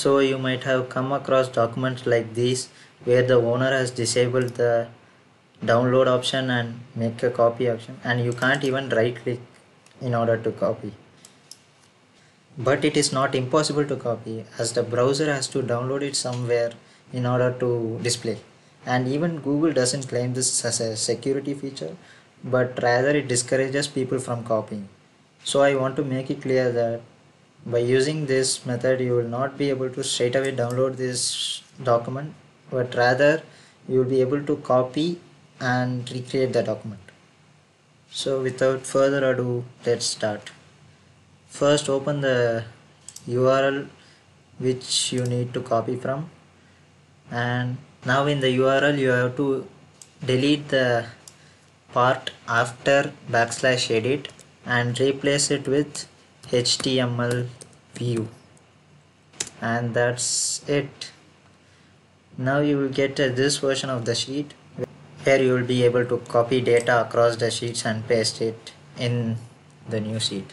So you might have come across documents like these where the owner has disabled the download option and make a copy option, and you can't even right click in order to copy. But it is not impossible to copy, as the browser has to download it somewhere in order to display. And even Google doesn't claim this as a security feature, but rather it discourages people from copying. So I want to make it clear that by using this method you will not be able to straight away download this document, but rather you will be able to copy and recreate the document. So without further ado, let's start. First open the URL which you need to copy from, and now in the URL you have to delete the part after \edit and replace it with HTML view, and that's it. Now you will get this version of the sheet where you will be able to copy data across the sheets and paste it in the new sheet.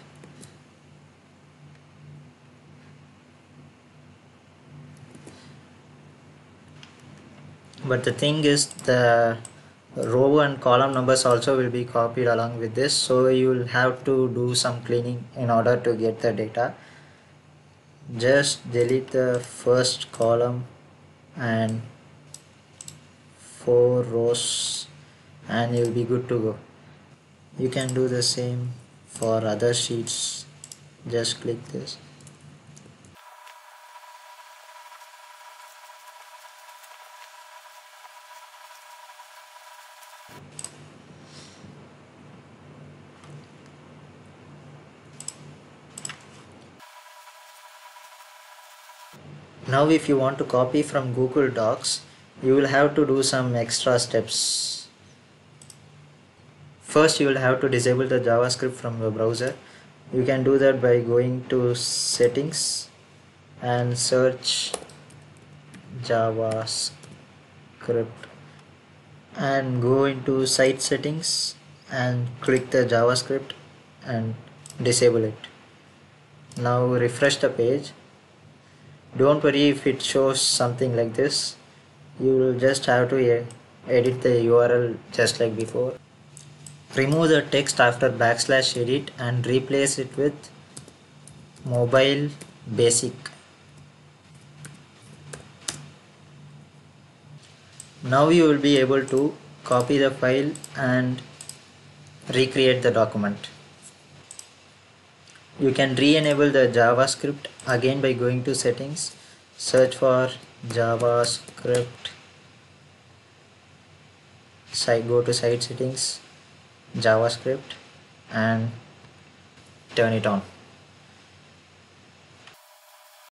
But the thing is, the row and column numbers also will be copied along with this, so you will have to do some cleaning in order to get the data. Just delete the first column and 4 rows and you'll be good to go. You can do the same for other sheets. Just click this. Now if you want to copy from Google Docs, you will have to do some extra steps. First, you will have to disable the JavaScript from your browser. You can do that by going to Settings and search JavaScript and go into Site Settings and click the JavaScript and disable it. Now refresh the page. Don't worry if it shows something like this. You will just have to edit the URL just like before. Remove the text after \edit and replace it with mobile basic. Now you will be able to copy the file and recreate the document. You can re-enable the JavaScript again by going to Settings, search for JavaScript, go to Site Settings, JavaScript, and turn it on.